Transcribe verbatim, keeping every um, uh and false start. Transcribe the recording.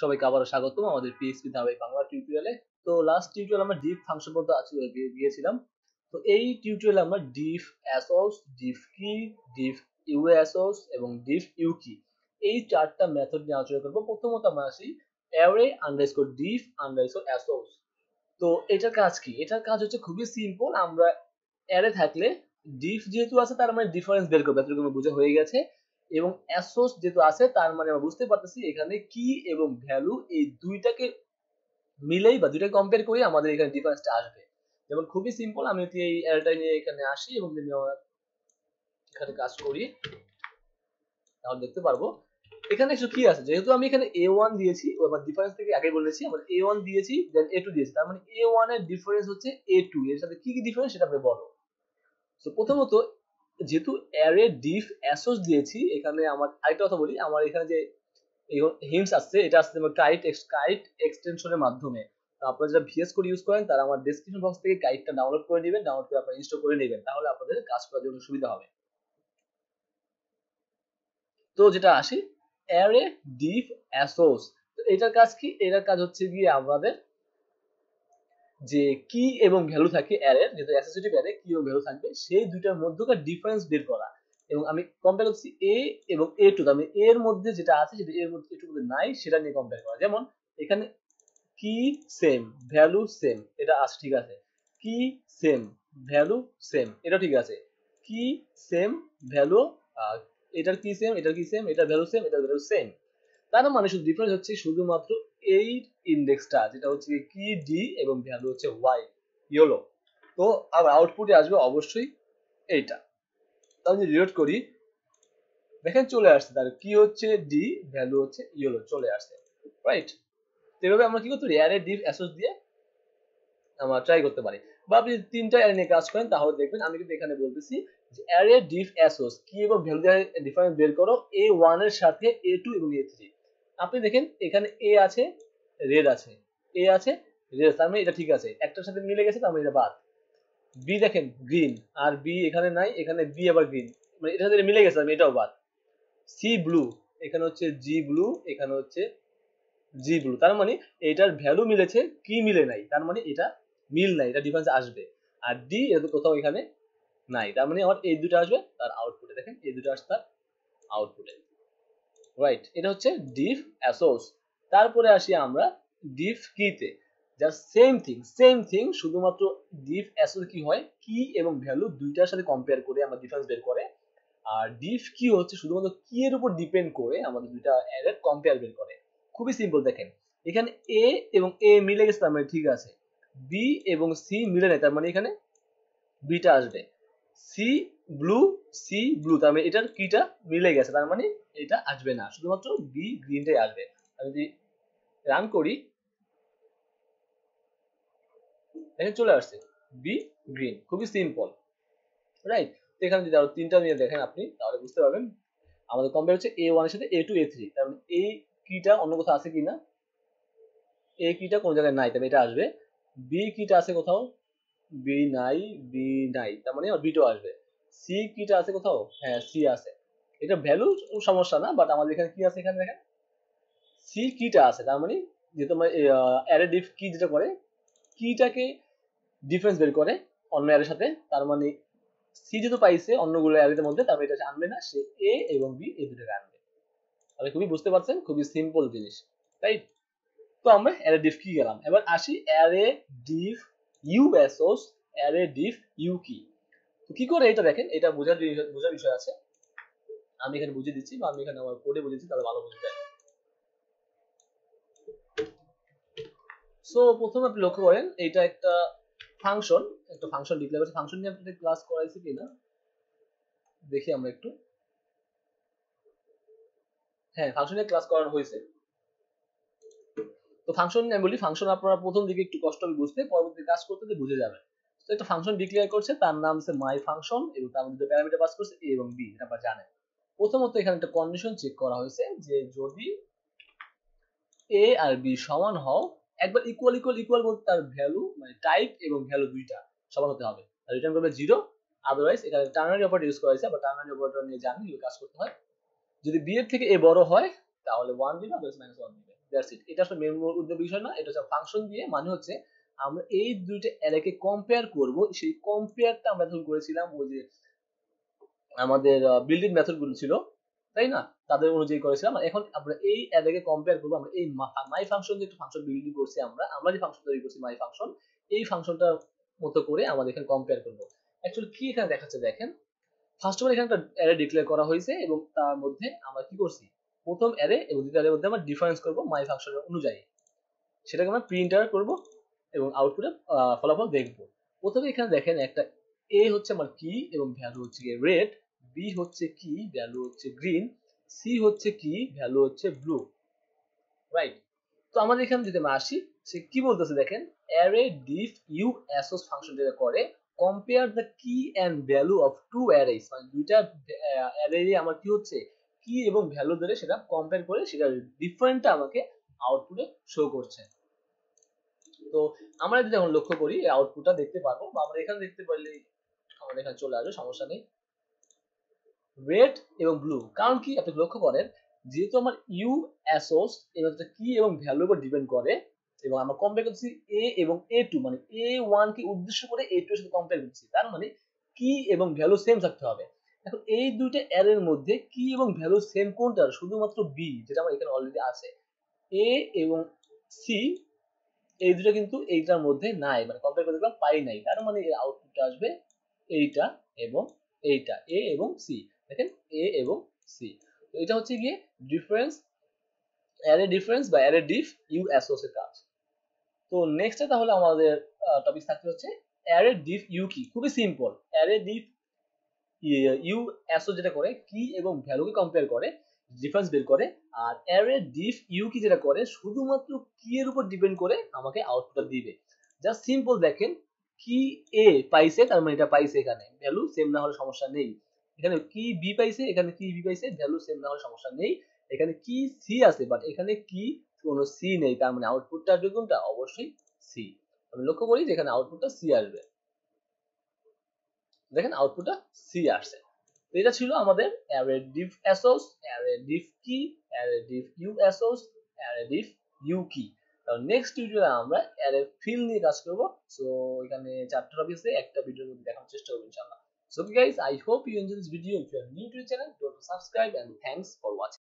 সবাইকে আবারো স্বাগতম আমাদের পিএইচপি ধারাবাহিক বাংলা টিউটোরিয়ালে। তো লাস্ট টিউটোরিয়াল আমরা ডিফ ফাংশন বলতে আজকে দিয়েছিলাম। তো এই টিউটোরিয়ালে আমরা ডিফ অ্যাসোস, ডিফ কি, ডিফ ইউ অ্যাসোস এবং ডিফ ইউ কি, এই চারটা মেথড নিয়ে আলোচনা করব। প্রথমত আমরা আসি array underscore diff underscore assoc. তো এটার কাজ কি? এটার কাজ হচ্ছে খুবই সিম্পল। আমরা অ্যারে থাকলে ডিফ যেহেতু আছে তার মানে ডিফারেন্স বের করব, এতটুকু আমরা বুঝে হয়ে গেছে। এবং অ্যাসোস যেহেতু আছে তার মানে আমরা বুঝতে পারতেছি এখানে কি এবং ভ্যালু, এই দুইটাকে মিলেই বা দুইটা কম্পেয়ার করে আমাদের এখানে ডিফারেন্সটা আসবে। যেমন খুবই সিম্পল, আমি এই অ্যারেটা নিয়ে এখানে আসি এবং যদি আমরা এখানে কাজ করি তাহলে দেখতে পারবো এখানে কিছু কি আছে। যেহেতু আমি এখানে এ ওয়ান দিয়েছি, আবার ডিফারেন্স থেকে আগে বলেছি আমরা এ ওয়ান দিয়েছি, দেন এ টু দিয়েছি, তার মানে এ ওয়ান এর ডিফারেন্স হচ্ছে এ টু এর সাথে কি কি ডিফারেন্স সেটা আপনি বলো। তো প্রথমত যেহেতু অ্যারে ডিফ অ্যাসোস দিয়েছি, এখানে আমার আরেকটা কথা বলি, আমার এখানে যে হিন্টস আসছে এটা আসছে কাইট কাইট এক্সটেনশনের মাধ্যমে। তো আপনারা যারা ভিএস কোড ইউজ করেন তারা আমার ডেসক্রিপশন বক্স থেকে কাইটটা ডাউনলোড করে নেবেন, ডাউনলোড করে আপনারা ইনস্টল করে নেবেন, তাহলে আপনাদের কাজ করার জন্য সুবিধা হবে। তো যেটা আসে অ্যারে ডিফ অ্যাসোস, তো এটার কাজ কি? এটার কাজ হচ্ছে গিয়ে আমাদের যে কি এবং ভ্যালু থাকে অ্যারের, যেটা অ্যাসোসিয়েটিভ অ্যারে কি এবং ভ্যালু থাকবে সেই দুইটার মধ্যকার ডিফারেন্স বের করা। এবং আমি কম্পেয়ার করছি এ এবং এ টু, আমি এ এর মধ্যে যেটা আছে সেটা এর মধ্যে এটুকু নাই সেটা নিয়ে কম্পেয়ার করা। যেমন এখানে কি সেম, ভ্যালু সেম, এটা আছে ঠিক আছে, কি সেম ভ্যালু সেম, এটা ঠিক আছে, কি সেম ভ্যালু, এটার কি সেম, এটার কি সেম, এটার ভ্যালু সেম, এটার ভ্যালু সেম। তার মানে শুধু ডিফারেন্স হচ্ছে শুধুমাত্র এই ইনডেক্সটা, যেটা হচ্ছে কি ডি এবং ভ্যালু হচ্ছে ওয়াই ইয়েলো। তো আর আউটপুটে আসবে অবশ্যই এইটা। তাহলে যদি রিলোড করি দেখেন চলে আসছে, তার কি হচ্ছে ডি, ভ্যালু হচ্ছে ইয়েলো, চলে আসছে রাইট। তো এইভাবে আমরা কি করতে পারি অ্যারে ডিফ অ্যাসোস দিয়ে আমরা ট্রাই করতে পারি। বা আপনি তিনটা অ্যারে নিয়ে কাজ করেন তাহলে দেখবেন আমি কিন্তু এখানে বলতেছি যে অ্যারে ডিফ অ্যাসোস কি এবং ভ্যালু ডিফারেন্স বের করো এ ওয়ান এর সাথে এ টু এবং এ থ্রি। আপনি দেখেন এখানে এ আছে রেড আছে, এ আছে রেড, তার মানে এটা ঠিক আছে, একটার সাথে মিলে গেছে, তার মানে এটা বাদ। বি দেখেন গ্রিন, আর বি এখানে নাই, এখানে বি আবার গ্রিন, মানে এটার সাথে মিলে গেছে, তার মানে এটাও বাদ। সি ব্লু, এখানে হচ্ছে জি ব্লু, এখানে হচ্ছে জি ব্লু, তার মানে এটার ভ্যালু মিলেছে, কি মিলে নাই, তার মানে এটা মিল নাই, এটা ডিফারেন্স আসবে। আর ডি এটা তো কোথাও এখানে নাই, তার মানে আমার এই দুটো আসবে তার আউটপুটে, দেখেন এই দুটো আসছে তার আউটপুটে রাইট। এটা হচ্ছে ডিফ অ্যাসোস। তারপরে আসি আমরা ডিফ কিতে, just same thing same thing, শুধুমাত্র ডিফ অ্যাসোস কি হয় কি এবং ভ্যালু দুইটার সাথে কম্পেয়ার করে আমরা ডিফারেন্স বের করে, আর ডিফ কি হচ্ছে শুধুমাত্র কি এর উপর ডিপেন্ড করে আমাদের দুইটা অ্যারের কম্পেয়ার বের করে। খুবই সিম্পল, দেখেন এখানে এ এবং এ মিলে গেছে তার মানে ঠিক আছে, বি এবং সি মিলে নেই তার মানে এখানে বিটা আসবে, সি ব্লু সি ব্লু তার মানে এটার কিটা মিলে গেছে তার মানে এটা আসবে না, শুধুমাত্র বি গ্রিনটাই আসবে। আমি যদি রান করি দেখেন চলে আসছে বি গ্রিন, খুবই সিম্পল রাইট। এখানে যদি আরো তিনটা নিয়ে দেখেন আপনি তাহলে বুঝতে পারবেন আমাদের কম্পেয়ার হচ্ছে এ ওয়ান এর সাথে এ টু এ থ্রি, তার মানে এই কিটা অন্য কোথাও আছে কিনা, এ কিটা কোনো জায়গায় নাই তবে এটা আসবে, বি কিটা আছে কোথাও, বি নাই বি নাই তার মানে বি টু আসবে, সি কিটা আছে কোথাও, হ্যাঁ সি আছে, এটা ভ্যালু সমস্যা না, বাট আমাদের এখানে কি আছে, এখানে দেখেন সি কিটা আছে, তার মানে যেহেতু আমরা অ্যারে ডিফ কি যেটা করে কিটাকে ডিফারেন্স বের করে অন্য অ্যারের সাথে, তার মানে সি যেহেতু পাইছে অন্যগুলো অ্যারের মধ্যে তার মানে এটা আনবে না, সে এ এবং বি এই দুটোকে আনবে। আপনি খুবই বুঝতে পারছেন খুবই সিম্পল জিনিস রাইট। তো আমরা অ্যারে ডিফ কি গেলাম, এবার আসি array diff u assoc, array diff u key. তো কি করে এটা দেখেন, এটা বোঝার বোঝার বিষয় আছে, আমি এখানে বুঝিয়ে দিচ্ছি বা আমি এখানে আমার কোডে বুঝিয়ে দিচ্ছি তাহলে ভালো বুঝতে পারবেন। সো প্রথমে আপনি লক্ষ্য করেন এটা একটা ফাংশন, একটা ফাংশন ডিক্লেয়ার করেছে, ফাংশন নিয়ে আপনাদের ক্লাস করাইছি কিনা দেখি আমরা একটু, হ্যাঁ ফাংশন নিয়ে ক্লাস করানো হয়েছে। তো ফাংশন আমি বলি, ফাংশন আপনারা প্রথম দিকে একটু কষ্ট হবে বুঝতে, পরবর্তী কাজ করতে বুঝে যাবেন। তো একটা ফাংশন ডিক্লেয়ার করছে, তার নাম হচ্ছে মাই ফাংশন এবং তার মধ্যে প্যারামিটার পাস করছে এ এবং বি, এটা আপনারা জানেন। প্রথমত এখানে একটা কন্ডিশন চেক করা হয়েছে যে যদি এ আর বি সমান হয়, একবার ইকুয়াল ইকুয়াল ইকুয়াল বলতে তার ভ্যালু মানে টাইপ এবং ভ্যালু দুইটা সমান হতে হবে, আর রিটার্ন করবে জিরো। আদারওয়াইজ এখানে টার্নারি অপারেটর ইউজ করা হয়েছে, বা টার্নারি অপারেটর নিয়ে জানেন কাজ করতে হয়। যদি বি এর থেকে এ বড় হয় তাহলে ওয়ান দিবে আদারস মাইনাস ওয়ান দিবে, দ্যাটস ইট। এটা আসলে মেইন উদ্দেশ্য বিষয় না, এটা হচ্ছে ফাংশন দিয়ে মানে হচ্ছে আমরা এই দুইটা এলাকে কম্পেয়ার করব। সেই কম্পেয়ারটা আমরা যখন করেছিলাম ওই যে আমাদের বিল্ড ইন মেথড গুলো ছিল তাই না, তাদের অনুযায়ী করেছিলাম। এখন আমরা এই এলাকে কম্পেয়ার করব, আমরা এই মাই ফাংশন যে একটা ফাংশন বিল্ড করছি আমরা আমরা যে ফাংশন তৈরি করছি মাই ফাংশন, এই ফাংশনটা মতো করে আমাদের এখানে কম্পেয়ার করব। অ্যাকচুয়ালি কি এখানে দেখাচ্ছে দেখেন, ফার্স্ট অফ অল এখানে একটা অ্যারে ডিক্লেয়ার করা হয়েছে এবং তার মধ্যে আমরা কি করছি প্রথম অ্যারে এবং দ্বিতীয় অ্যারের মধ্যে আমরা ডিফারেন্স করব মাই ফাংশনের অনুযায়ী, সেটাকে আমরা প্রিন্ট আউট করব এবং আউটপুটে ফলাফল দেখব। প্রথমে এখানে দেখেন একটা এ হচ্ছে আমার কি এবং ভ্যালু হচ্ছে রেড, বি হচ্ছে কি ভ্যালু হচ্ছে গ্রিন, সি হচ্ছে কি ভ্যালু হচ্ছে ব্লু, রাইট। তো আমাদের এখানে যদি আমরা আসি সে কি বলতেছে দেখেন, array diff u assoc function যেটা করে compare the key and value of two arrays, মানে দুইটা অ্যারে আমার কি হচ্ছে কি এবং ভ্যালু ধরে সেটা কম্পেয়ার করে সেটা ডিফারেন্টটা আমাকে আউটপুটে শো করছে। তো আমরা যদি এখন লক্ষ্য করি এই আউটপুটটা দেখতে পারবো বা আমরা এখানে দেখতে পারলে আমাদের এখানে চলে আসবে, সমস্যা নেই। রেড এবং ব্লু, কারণ কি আপনি লক্ষ্য করেন যেহেতু আমার ইউ অ্যাসোস এর একটা কি এবং ভ্যালুর উপর ডিপেন্ড করে এবং আমরা কম্পেয়ার করছি এ এবং এ টু, মানে এ ওয়ান কে উদ্দেশ্য করে এ টু এর সাথে কম্পেয়ার করছি, তার মানে কি এবং ভ্যালু সেম থাকতে হবে। এখন এই দুইটা অ্যারের মধ্যে কি এবং ভ্যালু সেম কোনটা, শুধুমাত্র বি, যেটা আমার এখানে অলরেডি আছে। এ এবং সি এই দুটো কিন্তু এইটার মধ্যে নাই, মানে কম্পেয়ার করতে গেলাম পাই নাই, তার মানে এর আউটপুটটা আসবে এইটা এবং এইটা, এ এবং সি। দেখেন এ এবং সি, তো এটা হচ্ছে গিয়ে ডিফারেন্স অ্যারে ডিফারেন্স বা অ্যারে ডিফ ইউ অ্যাসোস এর কাজ। তো নেক্সটে তাহলে আমাদের টপিক থাকতে হচ্ছে অ্যারে ডিফ ইউ কি, খুবই simple. Array diff u assoc যেটা করে কি এবং ভ্যালুকে কম্পেয়ার করে ডিফারেন্স বের করে, আর অ্যারে ডিফ ইউ কি যেটা করে শুধুমাত্র কি এর উপর ডিপেন্ড করে আমাকে আউটপুটটা দিবে। জাস্ট সিম্পল, দেখেন কি এ পাইছে তার মানে এটা পাইছে, এখানে ভ্যালু সেম না হলে সমস্যা নেই। এখানে কি বি পাইছে, এখানে কি বি পাইছে, ভ্যালু সেম না হলে সমস্যা নেই। এখানে কি সি আছে বাট এখানে কি কোনো সি নেই, তার মানে আউটপুটটা আসবে কোনটা, অবশ্যই সি। আমি লক্ষ্য করি যে এখানে আউটপুটটা সি আসবে, দেখেন আউটপুটটা সি আসছে। তো এটা ছিল আমাদের array diff assoc, array diff key, array diff u assoc, array diff u key. তাহলে নেক্সট ভিডিওতে আমরা অ্যারে ফিল নিয়ে কাজ করব। সো এখানে চ্যাপ্টার অফিসে একটা ভিডিওর মধ্যে দেখানোর চেষ্টা করব ইনশাআল্লাহ। So guys, I hope you enjoyed this video. If you are new to the channel, don't forget to subscribe and thanks for watching.